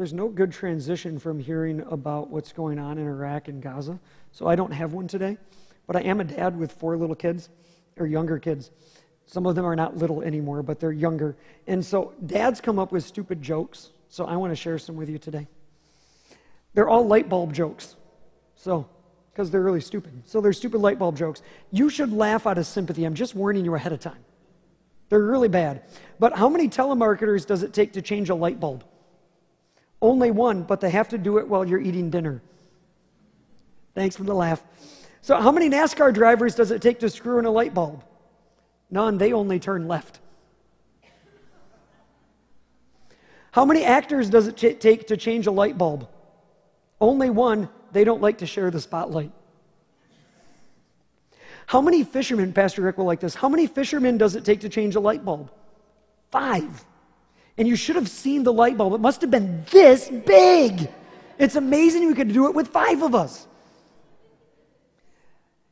There's no good transition from hearing about what's going on in Iraq and Gaza, so I don't have one today. But I am a dad with 4 little kids, or younger kids. Some of them are not little anymore, but they're younger. And so dads come up with stupid jokes, so I want to share some with you today. They're all light bulb jokes, so, because they're really stupid. So they're stupid light bulb jokes. You should laugh out of sympathy. I'm just warning you ahead of time. They're really bad. But how many telemarketers does it take to change a light bulb? Only one, but they have to do it while you're eating dinner. Thanks for the laugh. So how many NASCAR drivers does it take to screw in a light bulb? None. They only turn left. How many actors does it take to change a light bulb? Only one. They don't like to share the spotlight. How many fishermen, Pastor Rick will like this, how many fishermen does it take to change a light bulb? 5. And you should have seen the light bulb. It must have been this big. It's amazing we could do it with 5 of us.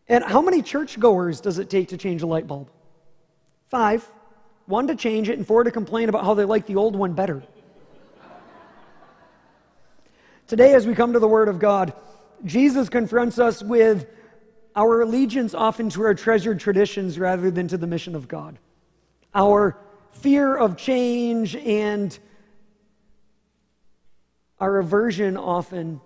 And how many churchgoers does it take to change a light bulb? 5. 1 to change it and 4 to complain about how they like the old one better. Today, as we come to the Word of God, Jesus confronts us with our allegiance often to our treasured traditions rather than to the mission of God. Our fear of change and our aversion often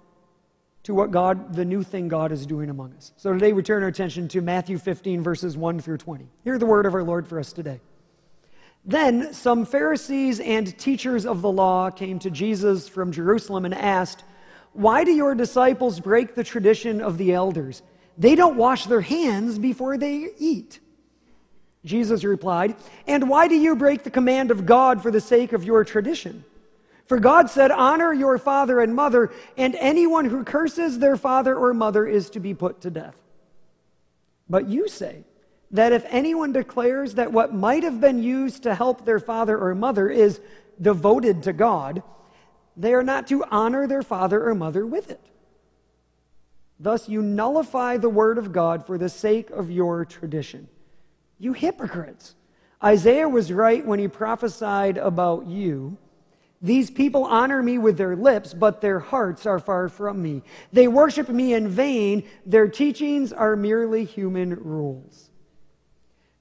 to what God, the new thing God is doing among us. So today we turn our attention to Matthew 15, verses 1 through 20. Hear the word of our Lord for us today. Then some Pharisees and teachers of the law came to Jesus from Jerusalem and asked, "Why do your disciples break the tradition of the elders? They don't wash their hands before they eat." Jesus replied, "And why do you break the command of God for the sake of your tradition? For God said, 'Honor your father and mother,' and anyone who curses their father or mother is to be put to death. But you say that if anyone declares that what might have been used to help their father or mother is devoted to God, they are not to honor their father or mother with it. Thus you nullify the word of God for the sake of your tradition. You hypocrites! Isaiah was right when he prophesied about you. These people honor me with their lips, but their hearts are far from me. They worship me in vain. Their teachings are merely human rules."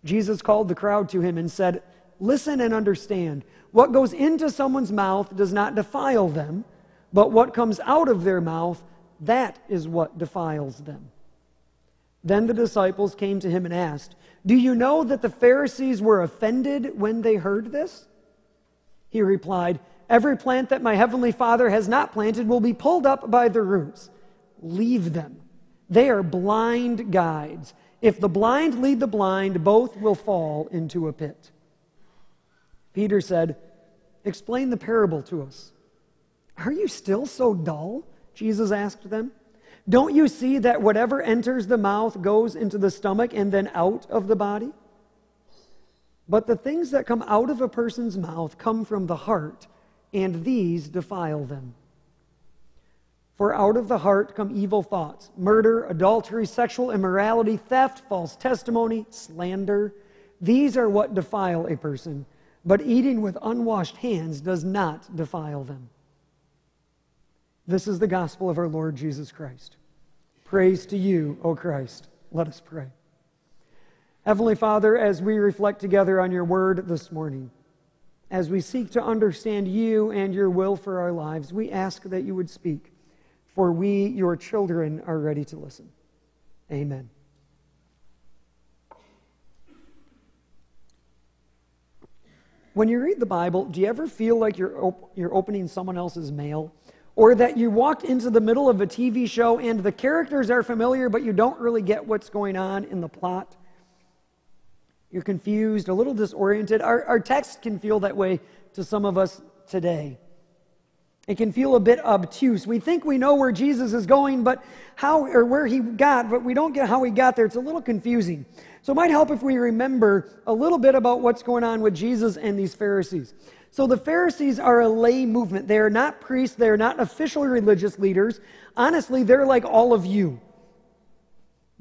Jesus called the crowd to him and said, "Listen and understand. What goes into someone's mouth does not defile them, but what comes out of their mouth, that is what defiles them." Then the disciples came to him and asked, "Do you know that the Pharisees were offended when they heard this?" He replied, "Every plant that my heavenly Father has not planted will be pulled up by the roots. Leave them. They are blind guides. If the blind lead the blind, both will fall into a pit." Peter said, "Explain the parable to us." "Are you still so dull?" Jesus asked them. "Don't you see that whatever enters the mouth goes into the stomach and then out of the body? But the things that come out of a person's mouth come from the heart, and these defile them. For out of the heart come evil thoughts, murder, adultery, sexual immorality, theft, false testimony, slander. These are what defile a person, but eating with unwashed hands does not defile them." This is the gospel of our Lord Jesus Christ. Praise to you, O Christ. Let us pray. Heavenly Father, as we reflect together on your word this morning, as we seek to understand you and your will for our lives, we ask that you would speak, for we, your children, are ready to listen. Amen. When you read the Bible, do you ever feel like you're opening someone else's mail? Or that you walked into the middle of a TV show and the characters are familiar, but you don't really get what's going on in the plot? You're confused, a little disoriented. Our text can feel that way to some of us today. It can feel a bit obtuse. We think we know where Jesus is going, but but we don't get how he got there. It's a little confusing. So it might help if we remember a little bit about what's going on with Jesus and these Pharisees. So the Pharisees are a lay movement. They are not priests. They are not official religious leaders. Honestly, they're like all of you.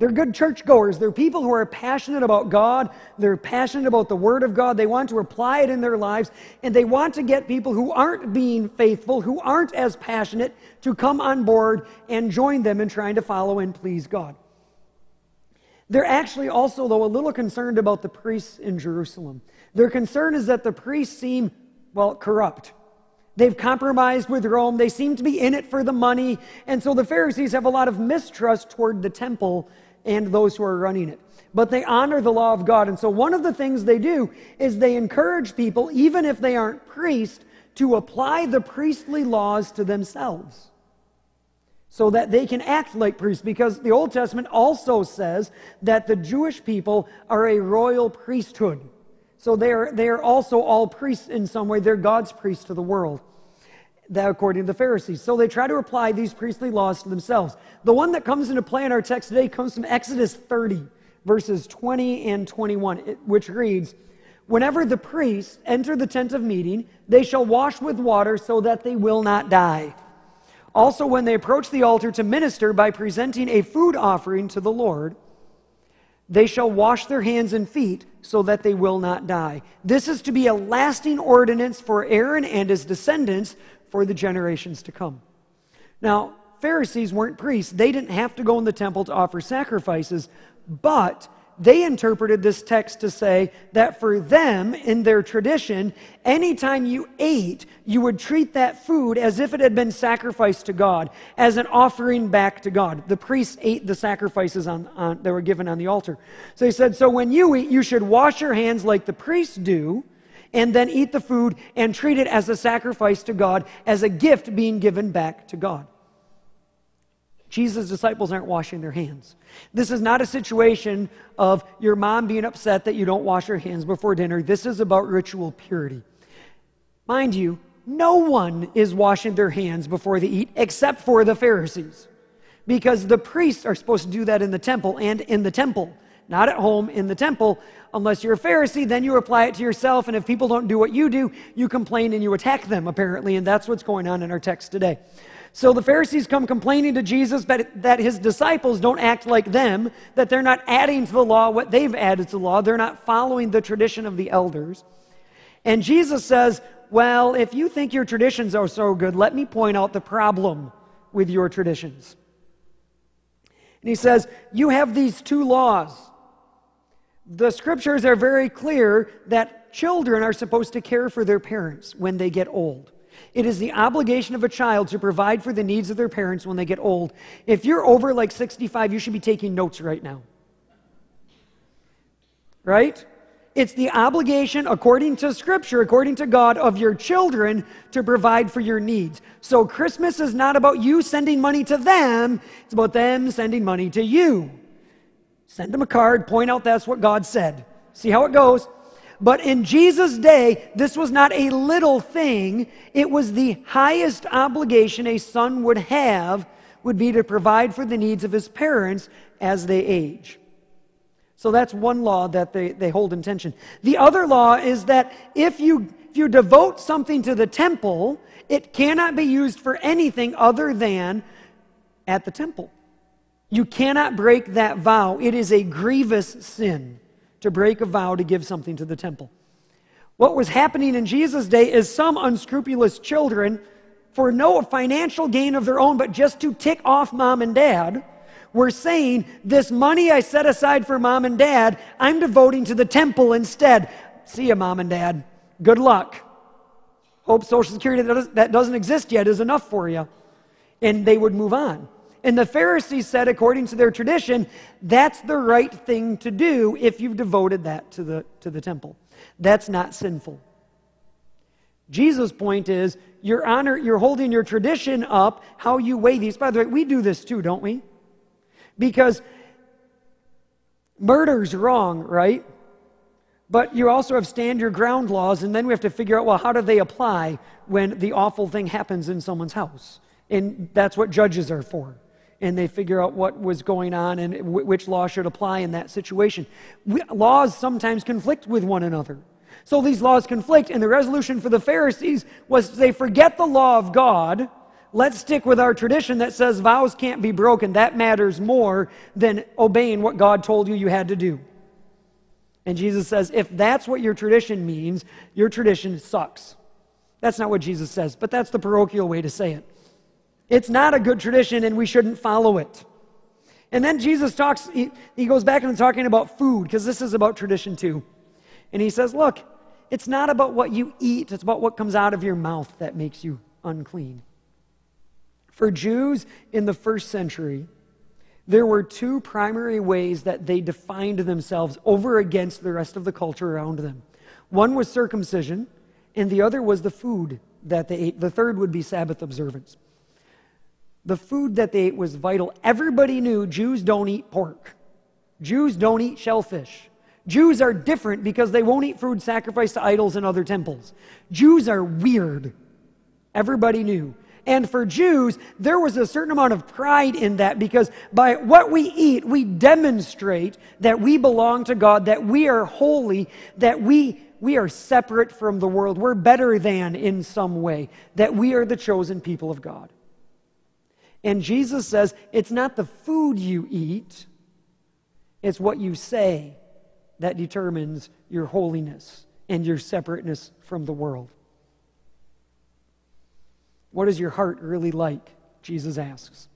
They're good churchgoers. They're people who are passionate about God. They're passionate about the Word of God. They want to apply it in their lives, and they want to get people who aren't being faithful, who aren't as passionate, to come on board and join them in trying to follow and please God. They're actually also, though, a little concerned about the priests in Jerusalem. Their concern is that the priests seem, well, corrupt. They've compromised with Rome. They seem to be in it for the money. And so the Pharisees have a lot of mistrust toward the temple and those who are running it. But they honor the law of God. And so one of the things they do is they encourage people, even if they aren't priests, to apply the priestly laws to themselves so that they can act like priests, because the Old Testament also says that the Jewish people are a royal priesthood. So they are also all priests in some way. They're God's priests to the world, that according to the Pharisees. So they try to apply these priestly laws to themselves. The one that comes into play in our text today comes from Exodus 30, verses 20 and 21, which reads, "Whenever the priests enter the tent of meeting, they shall wash with water so that they will not die. Also, when they approach the altar to minister by presenting a food offering to the Lord, they shall wash their hands and feet so that they will not die. This is to be a lasting ordinance for Aaron and his descendants for the generations to come." Now, Pharisees weren't priests. They didn't have to go in the temple to offer sacrifices, but they interpreted this text to say that for them, in their tradition, anytime you ate, you would treat that food as if it had been sacrificed to God, as an offering back to God. The priests ate the sacrifices that were given on the altar. So he said, so when you eat, you should wash your hands like the priests do, and then eat the food and treat it as a sacrifice to God, as a gift being given back to God. Jesus' disciples aren't washing their hands. This is not a situation of your mom being upset that you don't wash your hands before dinner. This is about ritual purity. Mind you, no one is washing their hands before they eat except for the Pharisees, because the priests are supposed to do that in the temple, and in the temple, not at home, in the temple. Unless you're a Pharisee, then you apply it to yourself, and if people don't do what you do, you complain and you attack them, apparently, and that's what's going on in our text today. So the Pharisees come complaining to Jesus that his disciples don't act like them, that they're not adding to the law what they've added to the law. They're not following the tradition of the elders. And Jesus says, well, if you think your traditions are so good, let me point out the problem with your traditions. And he says, you have these two laws. The scriptures are very clear that children are supposed to care for their parents when they get old. It is the obligation of a child to provide for the needs of their parents when they get old. If you're over like 65, you should be taking notes right now. Right? It's the obligation, according to Scripture, according to God, of your children to provide for your needs. So Christmas is not about you sending money to them. It's about them sending money to you. Send them a card, point out that's what God said. See how it goes. But in Jesus' day, this was not a little thing. It was the highest obligation a son would have, would be to provide for the needs of his parents as they age. So that's one law that they hold in tension. The other law is that if you devote something to the temple, it cannot be used for anything other than at the temple. You cannot break that vow. It is a grievous sin to break a vow to give something to the temple. What was happening in Jesus' day is some unscrupulous children, for no financial gain of their own, but just to tick off mom and dad, were saying, this money I set aside for mom and dad, I'm devoting to the temple instead. See ya, mom and dad. Good luck. Hope Social Security that doesn't exist yet is enough for you. And they would move on. And the Pharisees said, according to their tradition, that's the right thing to do if you've devoted that to the temple. That's not sinful. Jesus' point is, you're holding your tradition up, how you weigh these. By the way, we do this too, don't we? Because murder's wrong, right? But you also have stand your ground laws, and then we have to figure out, well, how do they apply when the awful thing happens in someone's house? And that's what judges are for. And they figure out what was going on and which law should apply in that situation. Laws sometimes conflict with one another. So these laws conflict, and the resolution for the Pharisees was they forget the law of God, let's stick with our tradition that says vows can't be broken. That matters more than obeying what God told you you had to do. And Jesus says, if that's what your tradition means, your tradition sucks. That's not what Jesus says, but that's the parochial way to say it. It's not a good tradition, and we shouldn't follow it. And then Jesus talks, he goes back and talking about food, because this is about tradition too. And he says, look, it's not about what you eat, it's about what comes out of your mouth that makes you unclean. For Jews in the first century, there were two primary ways that they defined themselves over against the rest of the culture around them. One was circumcision, and the other was the food that they ate. The third would be Sabbath observance. The food that they ate was vital. Everybody knew Jews don't eat pork. Jews don't eat shellfish. Jews are different because they won't eat food sacrificed to idols and other temples. Jews are weird. Everybody knew. And for Jews, there was a certain amount of pride in that, because by what we eat, we demonstrate that we belong to God, that we are holy, that we are separate from the world. We're better than in some way, that we are the chosen people of God. And Jesus says, it's not the food you eat, it's what you say that determines your holiness and your separateness from the world. What is your heart really like? Jesus asks.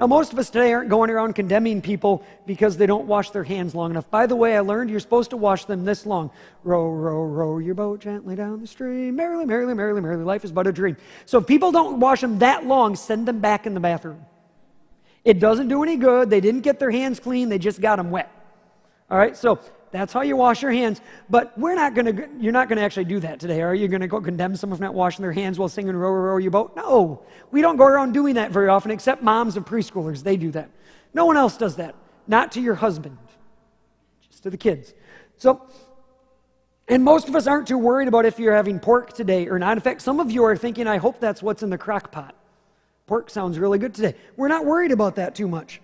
Now, most of us today aren't going around condemning people because they don't wash their hands long enough. By the way, I learned you're supposed to wash them this long. Row, row, row your boat gently down the stream. Merrily, merrily, merrily, merrily, life is but a dream. So if people don't wash them that long, send them back in the bathroom. It doesn't do any good. They didn't get their hands clean. They just got them wet. All right, so that's how you wash your hands. But you're not going to actually do that today, are you? Going to go condemn someone for not washing their hands while singing row, row, row your boat? No, we don't go around doing that very often, except moms of preschoolers. They do that. No one else does that. Not to your husband, just to the kids. So, and most of us aren't too worried about if you're having pork today or not. In fact, some of you are thinking, I hope that's what's in the crock pot. Pork sounds really good today. We're not worried about that too much.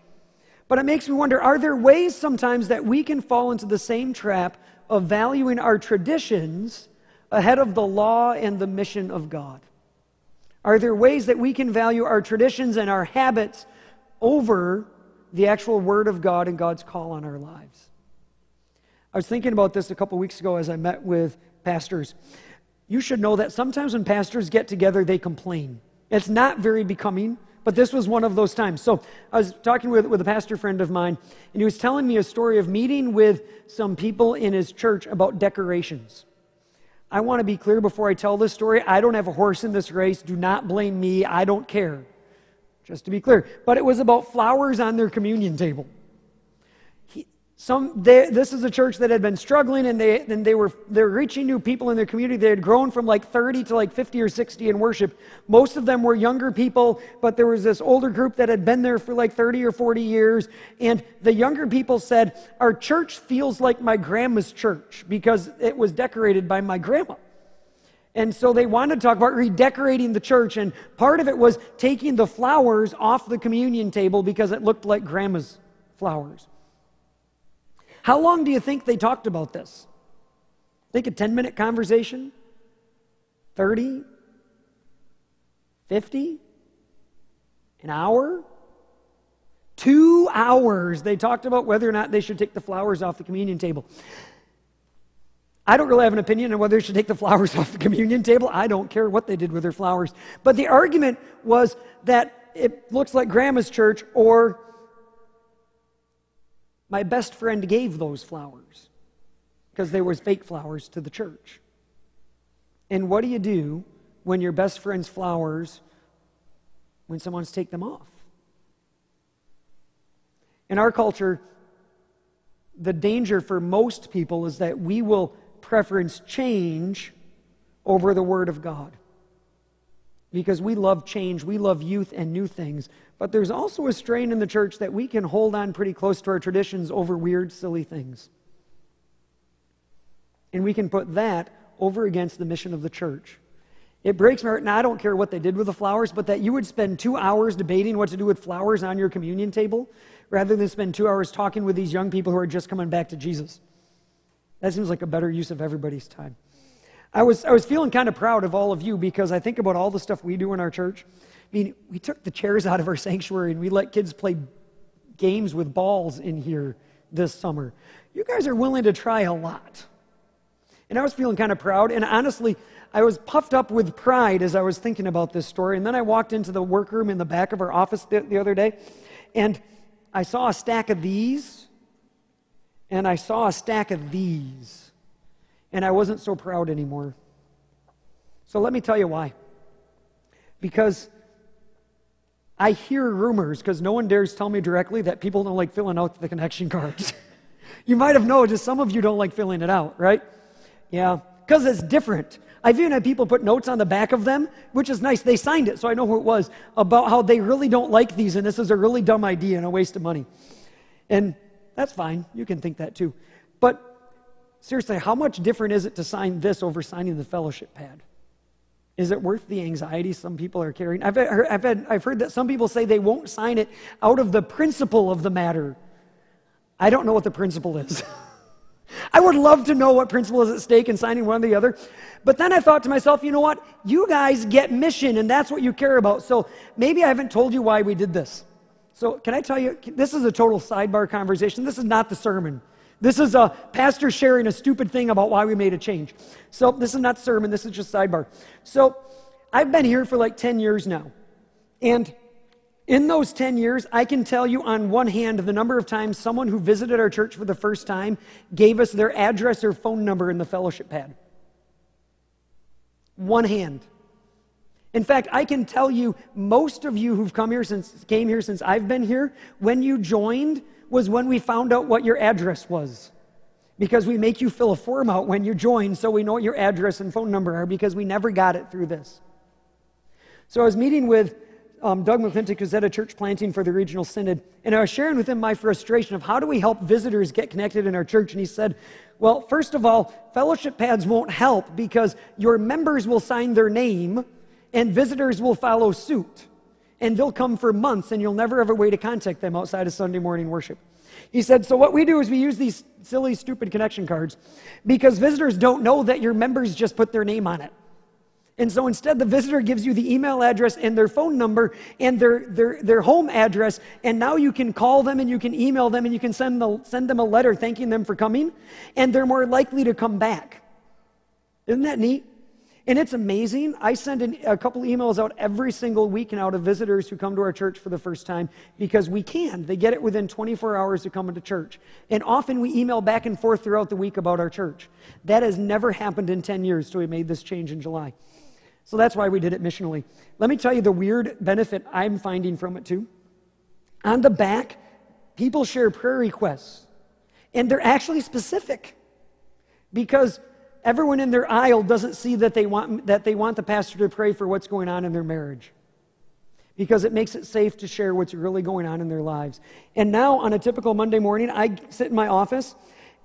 But it makes me wonder, are there ways sometimes that we can fall into the same trap of valuing our traditions ahead of the law and the mission of God? Are there ways that we can value our traditions and our habits over the actual Word of God and God's call on our lives? I was thinking about this a couple weeks ago as I met with pastors. You should know that sometimes when pastors get together, they complain. It's not very becoming. But this was one of those times. So I was talking with a pastor friend of mine, and he was telling me a story of meeting with some people in his church about decorations. I want to be clear before I tell this story. I don't have a horse in this race. Do not blame me. I don't care. Just to be clear. But it was about flowers on their communion table. This is a church that had been struggling, and they were reaching new people in their community. They had grown from like 30 to like 50 or 60 in worship. Most of them were younger people, but there was this older group that had been there for like 30 or 40 years. And the younger people said, our church feels like my grandma's church because it was decorated by my grandma. And so they wanted to talk about redecorating the church, and part of it was taking the flowers off the communion table because it looked like grandma's flowers. How long do you think they talked about this? Think a 10-minute conversation? 30? 50? An hour? 2 hours they talked about whether or not they should take the flowers off the communion table. I don't really have an opinion on whether they should take the flowers off the communion table. I don't care what they did with their flowers. But the argument was that it looks like grandma's church, or my best friend gave those flowers, because they were fake flowers, to the church. And what do you do when your best friend's flowers, when someone's take them off? In our culture, the danger for most people is that we will preference change over the Word of God. Because we love change, we love youth and new things. But there's also a strain in the church that we can hold on pretty close to our traditions over weird, silly things. And we can put that over against the mission of the church. It breaks my heart, and I don't care what they did with the flowers, but that you would spend 2 hours debating what to do with flowers on your communion table rather than spend 2 hours talking with these young people who are just coming back to Jesus. That seems like a better use of everybody's time. I was feeling kind of proud of all of you, because I think about all the stuff we do in our church, I mean, we took the chairs out of our sanctuary and we let kids play games with balls in here this summer. You guys are willing to try a lot. And I was feeling kind of proud, and honestly, I was puffed up with pride as I was thinking about this story. And then I walked into the workroom in the back of our office the other day, and I saw a stack of these, and I saw a stack of these, and I wasn't so proud anymore. So let me tell you why. Because I hear rumors, because no one dares tell me directly, that people don't like filling out the connection cards. You might have noticed some of you don't like filling it out, right? Yeah, because it's different. I've even had people put notes on the back of them, which is nice. They signed it, so I know who it was, about how they really don't like these, and this is a really dumb idea and a waste of money. And that's fine. You can think that too. But seriously, how much different is it to sign this over signing the fellowship pad? Is it worth the anxiety some people are carrying? I've heard that some people say they won't sign it out of the principle of the matter. I don't know what the principle is. I would love to know what principle is at stake in signing one or the other. But then I thought to myself, you know what? You guys get mission, and that's what you care about. So maybe I haven't told you why we did this. So can I tell you, this is a total sidebar conversation. This is not the sermon. This is a pastor sharing a stupid thing about why we made a change. So this is not sermon. This is just sidebar. So I've been here for like 10 years now. And in those 10 years, I can tell you on one hand the number of times someone who visited our church for the first time gave us their address or phone number in the fellowship pad. One hand. In fact, I can tell you most of you who've came here since I've been here, when you joined was when we found out what your address was. Because we make you fill a form out when you join so we know what your address and phone number are, because we never got it through this. So I was meeting with Doug McClintock, who's at a church planting for the regional synod, and I was sharing with him my frustration of how do we help visitors get connected in our church, and he said, well, first of all, fellowship pads won't help because your members will sign their name and visitors will follow suit, and they'll come for months and you'll never have a way to contact them outside of Sunday morning worship. He said, so what we do is we use these silly, stupid connection cards because visitors don't know that your members just put their name on it. And so instead, the visitor gives you the email address and their phone number and their home address, and now you can call them and you can email them and you can send them a letter thanking them for coming, and they're more likely to come back. Isn't that neat? And it's amazing. I send a couple emails out every single week now to visitors who come to our church for the first time because we can. They get it within 24 hours of coming to church. And often we email back and forth throughout the week about our church. That has never happened in 10 years till we made this change in July. So that's why we did it missionally. Let me tell you the weird benefit I'm finding from it too. On the back, people share prayer requests. And they're actually specific because everyone in their aisle doesn't see that they want the pastor to pray for what's going on in their marriage, because it makes it safe to share what's really going on in their lives. And now on a typical Monday morning, I sit in my office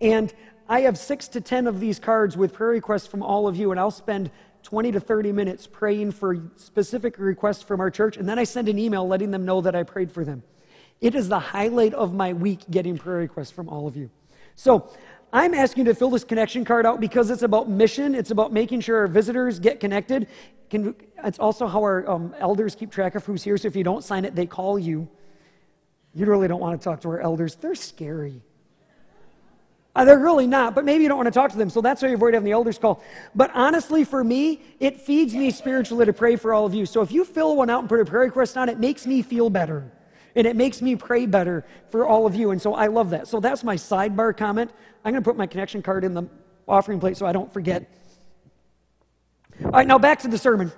and I have 6 to 10 of these cards with prayer requests from all of you, and I'll spend 20 to 30 minutes praying for specific requests from our church, and then I send an email letting them know that I prayed for them. It is the highlight of my week, getting prayer requests from all of you. So I'm asking you to fill this connection card out because it's about mission. It's about making sure our visitors get connected. It's also how our elders keep track of who's here, so if you don't sign it, they call you. You really don't want to talk to our elders. They're scary. They're really not, but maybe you don't want to talk to them, so that's why you avoid having the elders call. But honestly, for me, it feeds me spiritually to pray for all of you. So if you fill one out and put a prayer request on it, it makes me feel better. And it makes me pray better for all of you, and so I love that. So that's my sidebar comment. I'm going to put my connection card in the offering plate so I don't forget. All right, now back to the sermon.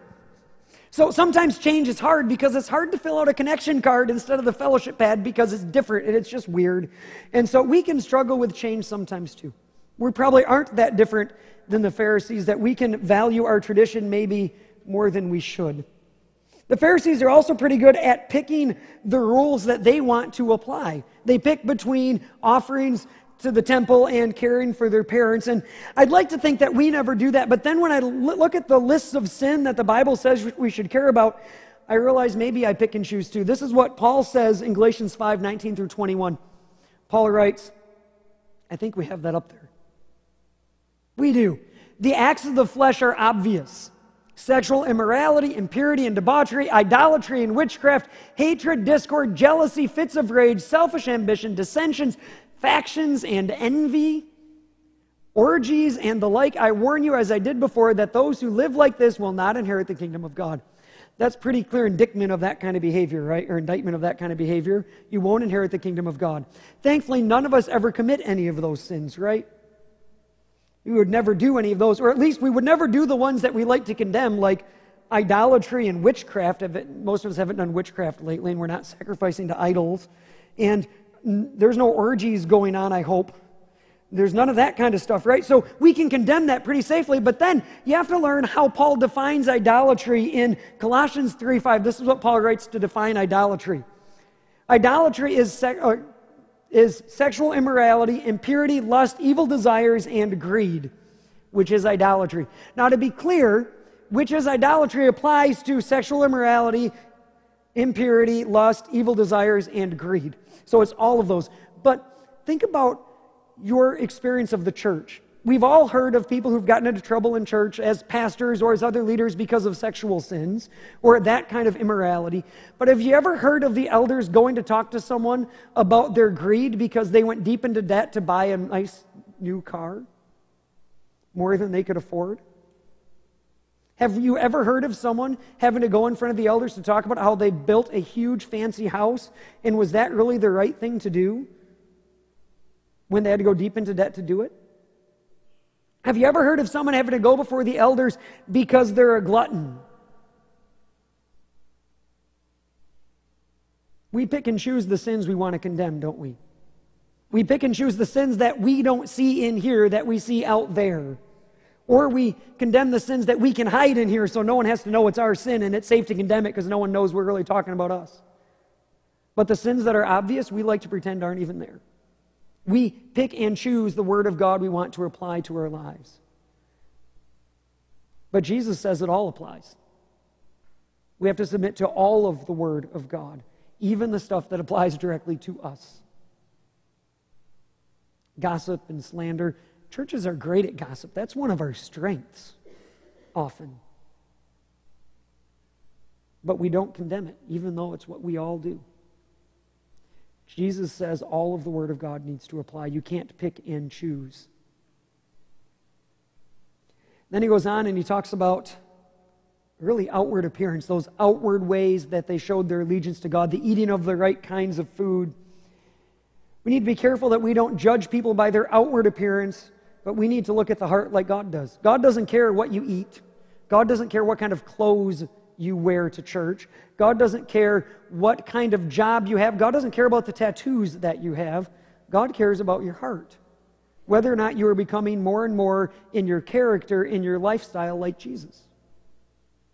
So sometimes change is hard because it's hard to fill out a connection card instead of the fellowship pad because it's different and it's just weird. And so we can struggle with change sometimes too. We probably aren't that different than the Pharisees, that we can value our tradition maybe more than we should. The Pharisees are also pretty good at picking the rules that they want to apply. They pick between offerings to the temple and caring for their parents, and I'd like to think that we never do that, but then when I look at the lists of sin that the Bible says we should care about, I realize maybe I pick and choose too. This is what Paul says in Galatians 5:19 through 21. Paul writes, I think we have that up there. We do. The acts of the flesh are obvious. sexual immorality, impurity and debauchery, idolatry and witchcraft, hatred, discord, jealousy, fits of rage, selfish ambition, dissensions, factions and envy, orgies and the like. I warn you, as I did before, that those who live like this will not inherit the kingdom of God. That's pretty clear indictment of that kind of behavior, right? Or indictment of that kind of behavior. You won't inherit the kingdom of God. Thankfully, none of us ever commit any of those sins, right? We would never do any of those, or at least we would never do the ones that we like to condemn, like idolatry and witchcraft. Most of us haven't done witchcraft lately, and we're not sacrificing to idols. And there's no orgies going on, I hope. There's none of that kind of stuff, right? So we can condemn that pretty safely, but then you have to learn how Paul defines idolatry in Colossians 3:5. This is what Paul writes to define idolatry. Idolatry is sexual immorality, impurity, lust, evil desires, and greed, which is idolatry. Now to be clear, which is idolatry applies to sexual immorality, impurity, lust, evil desires, and greed. So it's all of those. But think about your experience of the church. We've all heard of people who've gotten into trouble in church as pastors or as other leaders because of sexual sins or that kind of immorality. But have you ever heard of the elders going to talk to someone about their greed because they went deep into debt to buy a nice new car? More than they could afford? Have you ever heard of someone having to go in front of the elders to talk about how they built a huge fancy house and was that really the right thing to do when they had to go deep into debt to do it? Have you ever heard of someone having to go before the elders because they're a glutton? We pick and choose the sins we want to condemn, don't we? We pick and choose the sins that we don't see in here that we see out there. Or we condemn the sins that we can hide in here so no one has to know it's our sin and it's safe to condemn it because no one knows we're really talking about us. But the sins that are obvious, we like to pretend aren't even there. We pick and choose the word of God we want to apply to our lives. But Jesus says it all applies. We have to submit to all of the word of God, even the stuff that applies directly to us. Gossip and slander. Churches are great at gossip. That's one of our strengths, often. But we don't condemn it, even though it's what we all do. Jesus says all of the Word of God needs to apply. You can't pick and choose. Then he goes on and he talks about really outward appearance, those outward ways that they showed their allegiance to God, the eating of the right kinds of food. We need to be careful that we don't judge people by their outward appearance, but we need to look at the heart like God does. God doesn't care what you eat. God doesn't care what kind of clothes you wear to church. God doesn't care what kind of job you have. God doesn't care about the tattoos that you have. God cares about your heart, whether or not you are becoming more and more in your character, in your lifestyle like Jesus.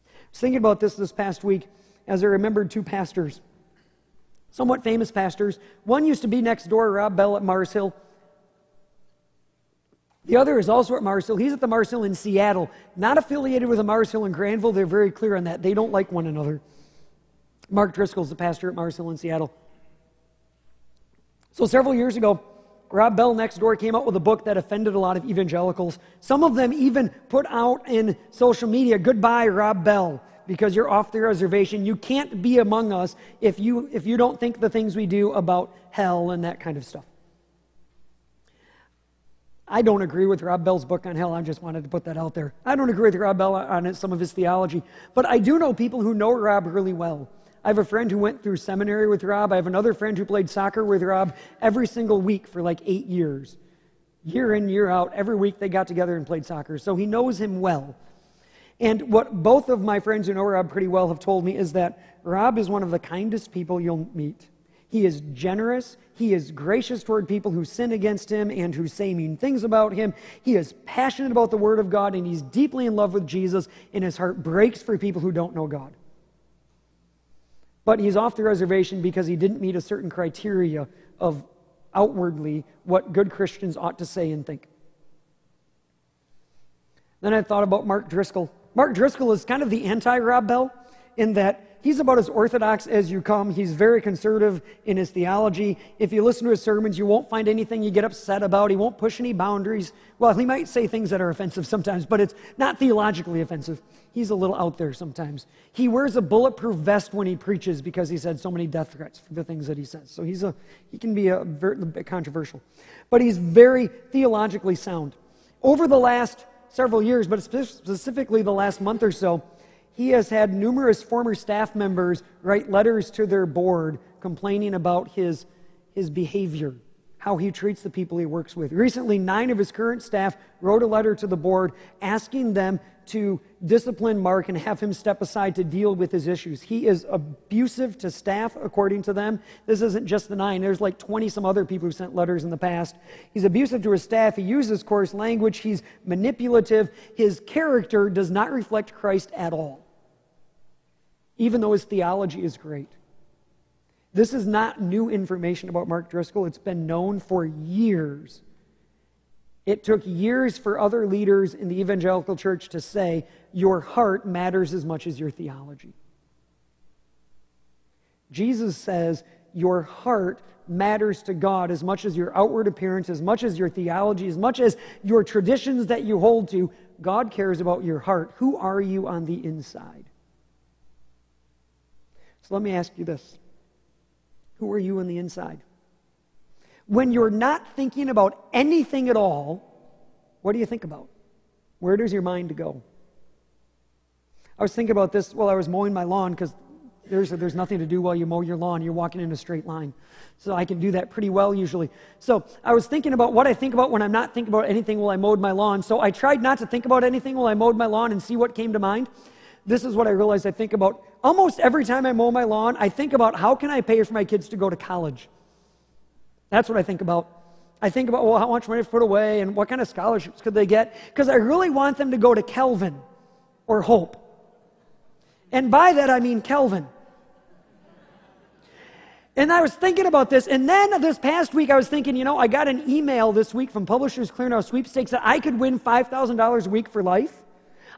I was thinking about this past week as I remembered two pastors, somewhat famous pastors. One used to be next door, Rob Bell at Mars Hill. The other is also at Mars Hill. He's at the Mars Hill in Seattle, not affiliated with the Mars Hill in Granville. They're very clear on that. They don't like one another. Mark Driscoll is the pastor at Mars Hill in Seattle. So several years ago, Rob Bell next door came out with a book that offended a lot of evangelicals. Some of them even put out in social media, "Goodbye, Rob Bell, because you're off the reservation. You can't be among us if you don't think the things we do about hell and that kind of stuff." I don't agree with Rob Bell's book on hell. I just wanted to put that out there. I don't agree with Rob Bell on some of his theology, but I do know people who know Rob really well. I have a friend who went through seminary with Rob. I have another friend who played soccer with Rob every single week for like 8 years. Year in, year out, every week they got together and played soccer. So he knows him well. And what both of my friends who know Rob pretty well have told me is that Rob is one of the kindest people you'll meet. He is generous. He is gracious toward people who sin against him and who say mean things about him. He is passionate about the Word of God, and he's deeply in love with Jesus, and his heart breaks for people who don't know God. But he's off the reservation because he didn't meet a certain criteria of outwardly what good Christians ought to say and think. Then I thought about Mark Driscoll. Mark Driscoll is kind of the anti-Rob Bell in that He's about as orthodox as you come. He's very conservative in his theology. If you listen to his sermons, you won't find anything you get upset about. He won't push any boundaries. Well, he might say things that are offensive sometimes, but it's not theologically offensive. He's a little out there sometimes. He wears a bulletproof vest when he preaches because he's had so many death threats for the things that he says. So he can be a bit controversial. But he's very theologically sound. Over the last several years, but specifically the last month or so, he has had numerous former staff members write letters to their board complaining about his behavior, how he treats the people he works with. Recently, 9 of his current staff wrote a letter to the board asking them to discipline Mark and have him step aside to deal with his issues. He is abusive to staff, according to them. This isn't just the 9. There's like 20 some other people who sent letters in the past. He's abusive to his staff. He uses coarse language. He's manipulative. His character does not reflect Christ at all, even though his theology is great. This is not new information about Mark Driscoll. It's been known for years. It took years for other leaders in the evangelical church to say, your heart matters as much as your theology. Jesus says, your heart matters to God as much as your outward appearance, as much as your theology, as much as your traditions that you hold to. God cares about your heart. Who are you on the inside? So let me ask you this. Who are you on the inside? When you're not thinking about anything at all, what do you think about? Where does your mind go? I was thinking about this while I was mowing my lawn, because there's nothing to do while you mow your lawn. You're walking in a straight line. So I can do that pretty well usually. So I was thinking about what I think about when I'm not thinking about anything while I mowed my lawn. So I tried not to think about anything while I mowed my lawn and see what came to mind. This is what I realized I think about. Almost every time I mow my lawn, I think about how can I pay for my kids to go to college. That's what I think about. I think about, well, how much money to put away and what kind of scholarships could they get? Because I really want them to go to Calvin or Hope. And by that, I mean Calvin. And I was thinking about this, and then this past week I was thinking, you know, I got an email this week from Publishers Clearinghouse Sweepstakes that I could win $5,000 a week for life.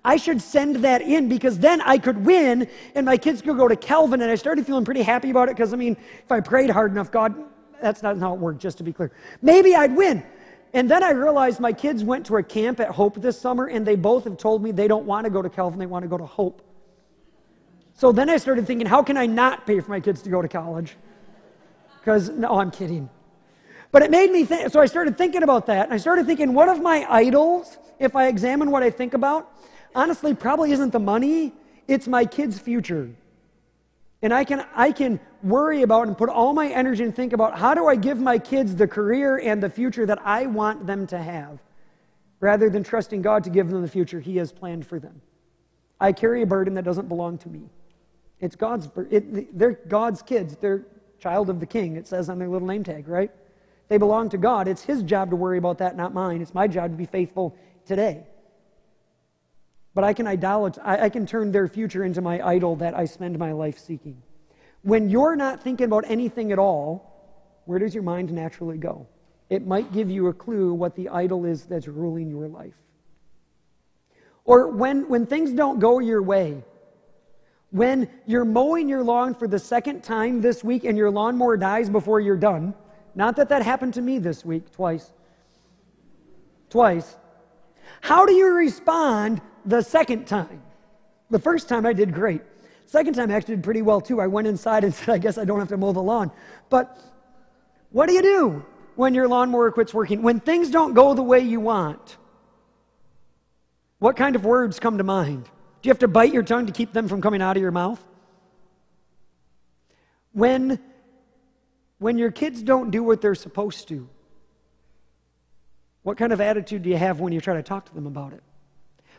I should send that in because then I could win and my kids could go to Calvin. And I started feeling pretty happy about it because, I mean, if I prayed hard enough, God, that's not how it worked, just to be clear. Maybe I'd win. And then I realized my kids went to a camp at Hope this summer and they both have told me they don't want to go to Calvin, they want to go to Hope. So then I started thinking, how can I not pay for my kids to go to college? Because, no, I'm kidding. But it made me think, so I started thinking about that. And I started thinking, what of my idols, if I examine what I think about? Honestly, probably isn't the money, it's my kids' future. And I can worry about and put all my energy and think about how do I give my kids the career and the future that I want them to have, rather than trusting God to give them the future He has planned for them. I carry a burden that doesn't belong to me. It's God's burden. They're God's kids. They're child of the King, it says on their little name tag, right? They belong to God. It's His job to worry about that, not mine. It's my job to be faithful today. But I can turn their future into my idol that I spend my life seeking. When you're not thinking about anything at all, where does your mind naturally go? It might give you a clue what the idol is that's ruling your life. Or when things don't go your way, when you're mowing your lawn for the second time this week and your lawnmower dies before you're done, not that happened to me this week, twice, how do you respond the second time? The first time I did great. Second time I actually did pretty well too. I went inside and said, I guess I don't have to mow the lawn. But what do you do when your lawnmower quits working? When things don't go the way you want, what kind of words come to mind? Do you have to bite your tongue to keep them from coming out of your mouth? When your kids don't do what they're supposed to, what kind of attitude do you have when you try to talk to them about it?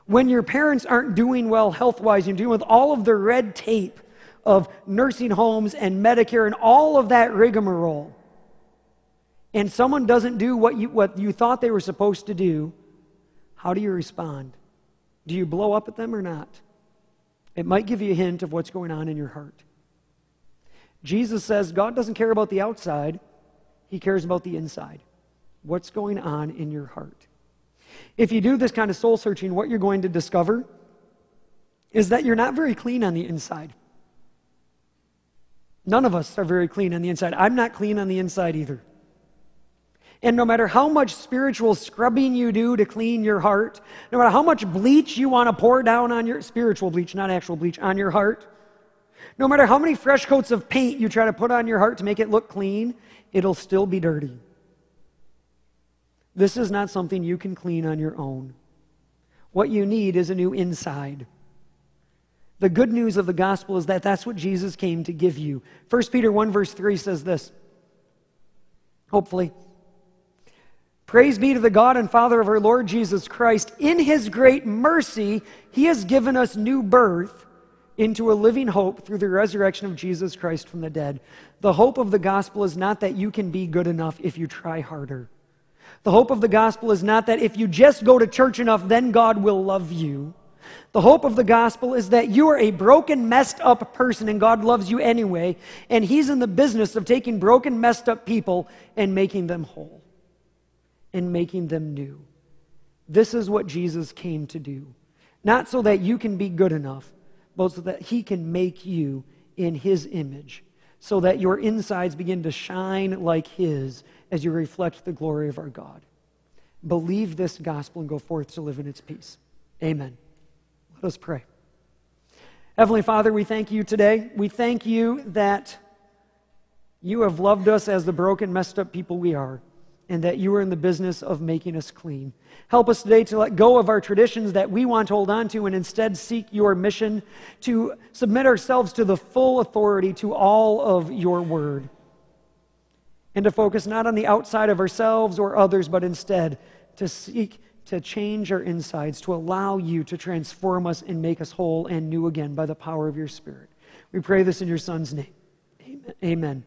When your parents aren't doing well health-wise, you're dealing with all of the red tape of nursing homes and Medicare and all of that rigmarole, and someone doesn't do what you thought they were supposed to do, how do you respond? Do you blow up at them or not? It might give you a hint of what's going on in your heart. Jesus says God doesn't care about the outside, He cares about the inside. What's going on in your heart? If you do this kind of soul searching, what you're going to discover is that you're not very clean on the inside. None of us are very clean on the inside. I'm not clean on the inside either. And no matter how much spiritual scrubbing you do to clean your heart, no matter how much bleach you want to pour down on your, spiritual bleach, not actual bleach, on your heart, no matter how many fresh coats of paint you try to put on your heart to make it look clean, it'll still be dirty. This is not something you can clean on your own. What you need is a new inside. The good news of the gospel is that that's what Jesus came to give you. 1 Peter 1 verse 3 says this, hopefully, "Praise be to the God and Father of our Lord Jesus Christ. In His great mercy, He has given us new birth into a living hope through the resurrection of Jesus Christ from the dead." The hope of the gospel is not that you can be good enough if you try harder. The hope of the gospel is not that if you just go to church enough, then God will love you. The hope of the gospel is that you are a broken, messed up person and God loves you anyway, and He's in the business of taking broken, messed up people and making them whole and making them new. This is what Jesus came to do. Not so that you can be good enough, but so that He can make you in His image, so that your insides begin to shine like His as you reflect the glory of our God. Believe this gospel and go forth to live in its peace. Amen. Let's pray. Heavenly Father, we thank You today. We thank You that You have loved us as the broken, messed up people we are, and that You are in the business of making us clean. Help us today to let go of our traditions that we want to hold on to and instead seek Your mission, to submit ourselves to the full authority to all of Your word, and to focus not on the outside of ourselves or others, but instead to seek to change our insides, to allow You to transform us and make us whole and new again by the power of Your Spirit. We pray this in Your Son's name. Amen.